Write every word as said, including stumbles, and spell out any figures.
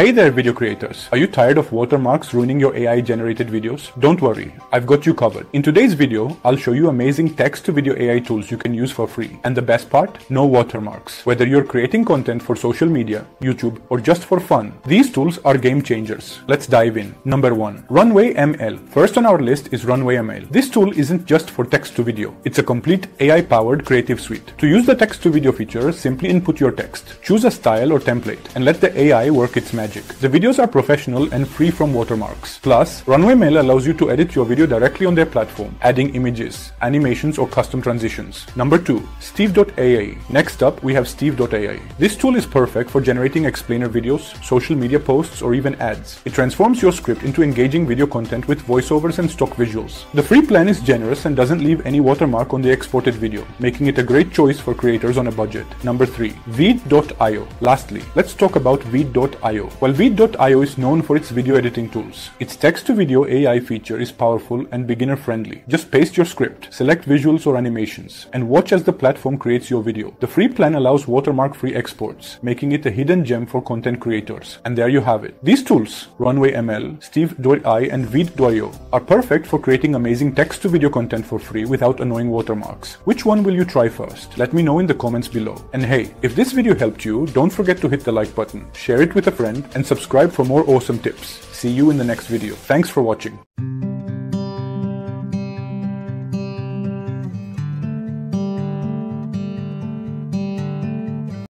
Hey there, video creators! Are you tired of watermarks ruining your A I-generated videos? Don't worry, I've got you covered. In today's video, I'll show you amazing text-to-video A I tools you can use for free. And the best part? No watermarks. Whether you're creating content for social media, YouTube, or just for fun, these tools are game changers. Let's dive in. Number one, Runway M L. First on our list is Runway M L. This tool isn't just for text-to-video. It's a complete A I-powered creative suite. To use the text-to-video feature, simply input your text, choose a style or template, and let the A I work its magic. The videos are professional and free from watermarks. Plus, Runway M L allows you to edit your video directly on their platform, adding images, animations, or custom transitions. Number two, Steve dot A I. Next up, we have Steve dot A I. This tool is perfect for generating explainer videos, social media posts, or even ads. It transforms your script into engaging video content with voiceovers and stock visuals. The free plan is generous and doesn't leave any watermark on the exported video, making it a great choice for creators on a budget. Number three, Veed dot I O. Lastly, let's talk about Veed dot I O. While Veed dot I O is known for its video editing tools, its text-to-video A I feature is powerful and beginner-friendly. Just paste your script, select visuals or animations, and watch as the platform creates your video. The free plan allows watermark-free exports, making it a hidden gem for content creators. And there you have it. These tools, Runway M L, Steve dot A I, and Veed dot I O, are perfect for creating amazing text-to-video content for free without annoying watermarks. Which one will you try first? Let me know in the comments below. And hey, if this video helped you, don't forget to hit the like button, share it with a friend, and subscribe for more awesome tips. See you in the next video. Thanks for watching.